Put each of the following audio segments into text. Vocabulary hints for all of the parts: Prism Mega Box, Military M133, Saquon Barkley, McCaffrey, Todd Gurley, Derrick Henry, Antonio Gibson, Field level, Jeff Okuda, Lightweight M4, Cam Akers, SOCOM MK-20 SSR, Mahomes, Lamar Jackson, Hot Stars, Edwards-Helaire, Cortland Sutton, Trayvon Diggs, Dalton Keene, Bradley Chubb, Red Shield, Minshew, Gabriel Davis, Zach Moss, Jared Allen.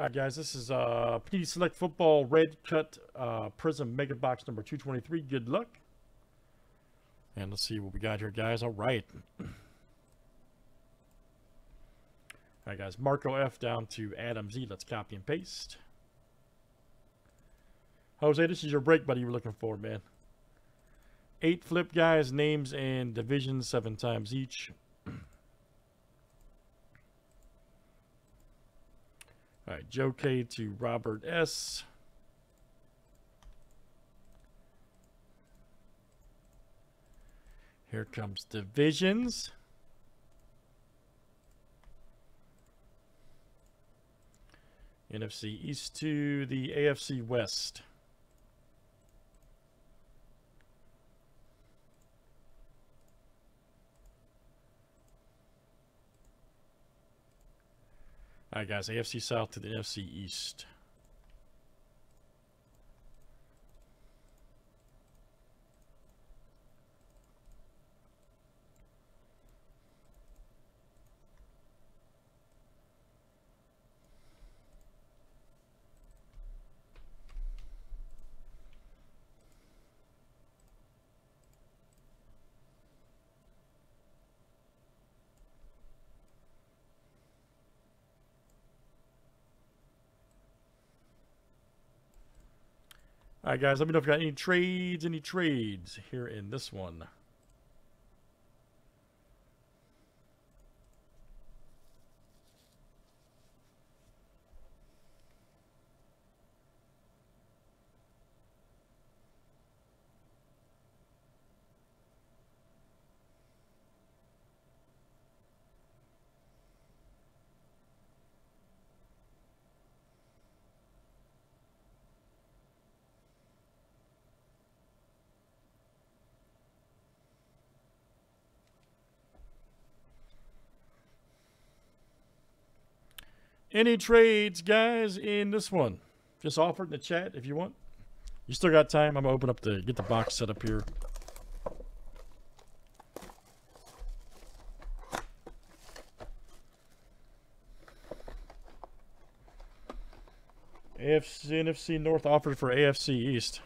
Alright guys, this is Panini Select Football Red Cut Prism Mega Box number 223. Good luck. And let's see what we got here, guys. Alright. Alright guys, Marco F down to Adam Z. Let's copy and paste. Jose, this is your break, buddy, you were looking for, man. 8 flip, guys. Names and divisions 7 times each. All right, Joe K to Robert S. Here comes divisions. NFC East to the AFC West. All right, guys, AFC South to the NFC East. All right, guys, let me know if you got any trades here in this one. Any trades, guys, in this one? Just offer it in the chat if you want. You still got time. I'm going to open up the, get the box set up here. AFC, NFC North offered for AFC East.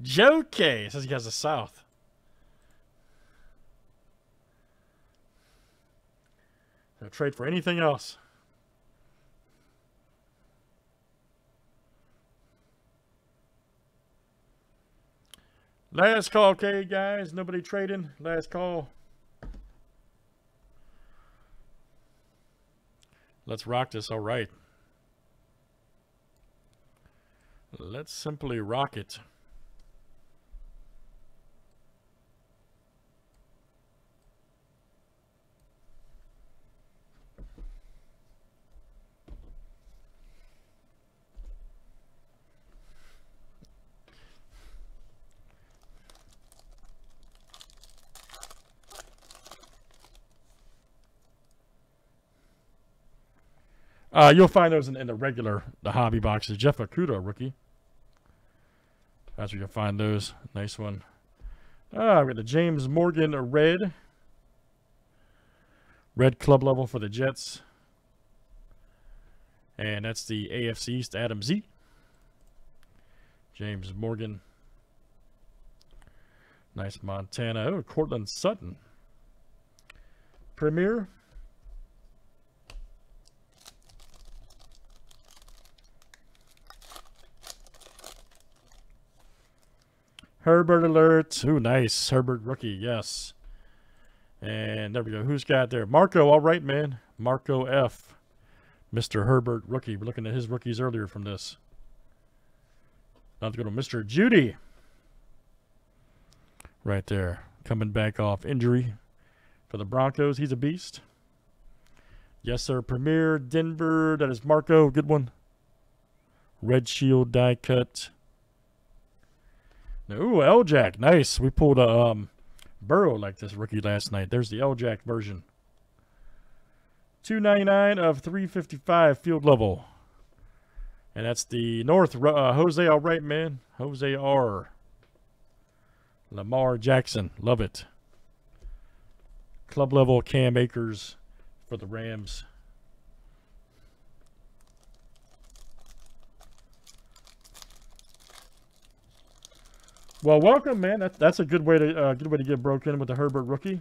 Joe K says he has the South. No trade for anything else. Last call, okay, guys. Nobody trading. Last call. Let's rock this. All right. Let's simply rock it. You'll find those in the regular, the hobby boxes. Jeff Okuda, rookie. That's where you'll find those. Nice one. Ah, we got the James Morgan red. Red club level for the Jets. And that's the AFC East, Adam Z. James Morgan. Nice Montana. Oh, Cortland Sutton. Premier. Herbert alert. Ooh, nice. Herbert rookie, yes. And there we go. Who's got there? Marco, all right, man. Marco F. Mr. Herbert rookie. We're looking at his rookies earlier from this. Now let's go to Mr. Judy. Right there. coming back off injury for the Broncos. He's a beast. Yes, sir. Premier, Denver. That is Marco. Good one. Red Shield die cut. Ooh, L-Jack. Nice. We pulled a Burrow like this rookie last night. There's the L-Jack version. 299 of 355 field level. And that's the North. Jose, all right, man. Jose R. Lamar Jackson. Love it. Club level Cam Akers for the Rams. Well, welcome, man. That's a good way to get broken with the Herbert rookie.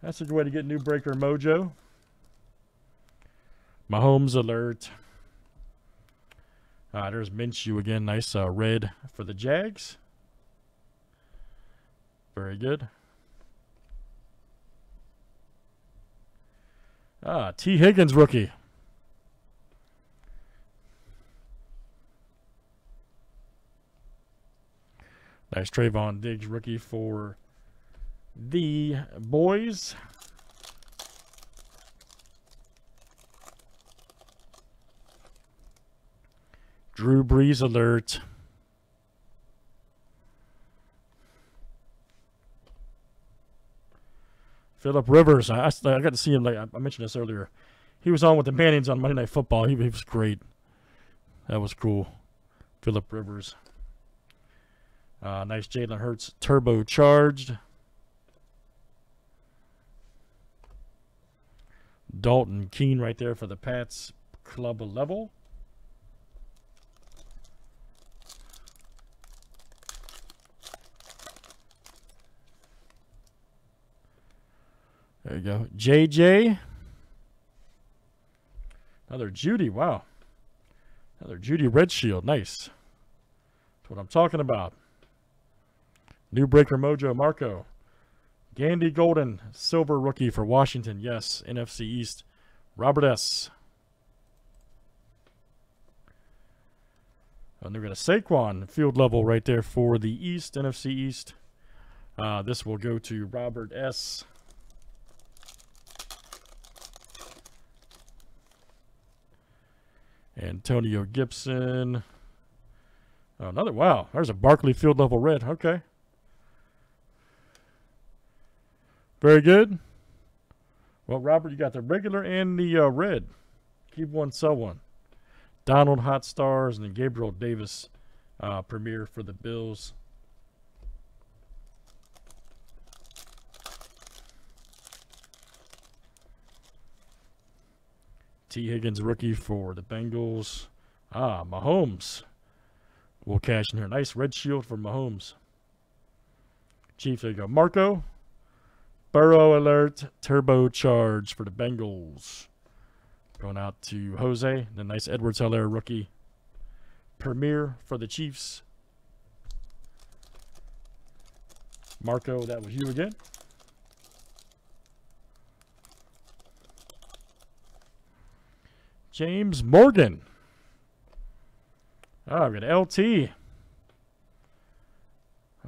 That's a good way to get new breaker mojo. Mahomes alert. There's Minshew again. Nice red for the Jags. Very good. T. Higgins rookie. Nice Trayvon Diggs rookie for the boys. Drew Brees alert. Phillip Rivers. I got to see him. Like I mentioned this earlier, he was on with the Mannings on Monday Night Football. He was great. That was cool. Phillip Rivers. Nice Jalen Hurts turbocharged. Dalton Keene right there for the Pats. Club level. There you go. JJ. Another Judy. Wow. Another Judy Red Shield. Nice. That's what I'm talking about. New breaker mojo. Marco. Gandy Golden. Silver rookie for Washington. Yes. NFC East. Robert S. And they're going to Saquon. Field level right there for the East. NFC East. This will go to Robert S. Antonio Gibson. Oh, another, wow. There's a Barkley field level red. Okay. Very good. Well, Robert, you got the regular and the red. Keep one, sell one. Donald Hot Stars and then Gabriel Davis premier for the Bills. T. Higgins rookie for the Bengals. Mahomes. We'll cash in here. Nice red shield for Mahomes. Chief, there you go. Marco. Burrow alert. Turbocharged for the Bengals. Going out to Jose. The nice Edwards-Helaire rookie. Premier for the Chiefs. Marco, that was you again. James Morgan. Oh, we got LT.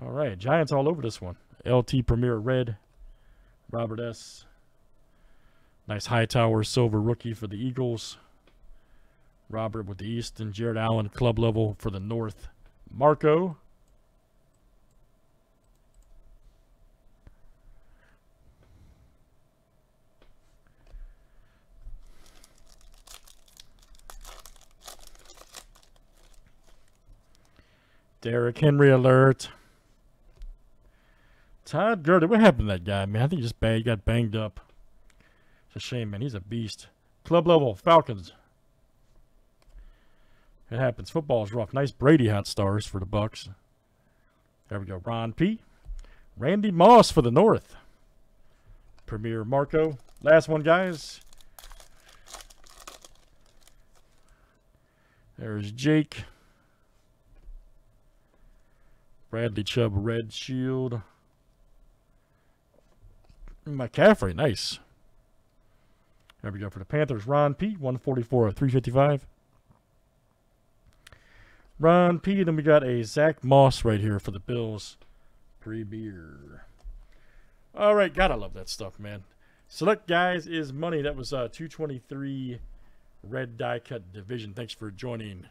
All right, Giants all over this one. LT Premier Red, Robert S. Nice Hightower Silver rookie for the Eagles. Robert with the East and Jared Allen club level for the North. Marco. Derrick Henry alert. Todd Gurley. What happened to that guy, man? I think he just got banged up. It's a shame, man. He's a beast. Club level, Falcons. It happens. Football is rough. Nice Brady Hot Stars for the Bucks. There we go. Ron P. Randy Moss for the North. Premier Marco. Last one, guys. There's Jake. Bradley Chubb, Red Shield. McCaffrey, nice. There we go for the Panthers. Ron P, 144 of 355. Ron P, then we got a Zach Moss right here for the Bills. Victory beer. All right, gotta love that stuff, man. Select guys is money. That was 223 red die cut division. Thanks for joining.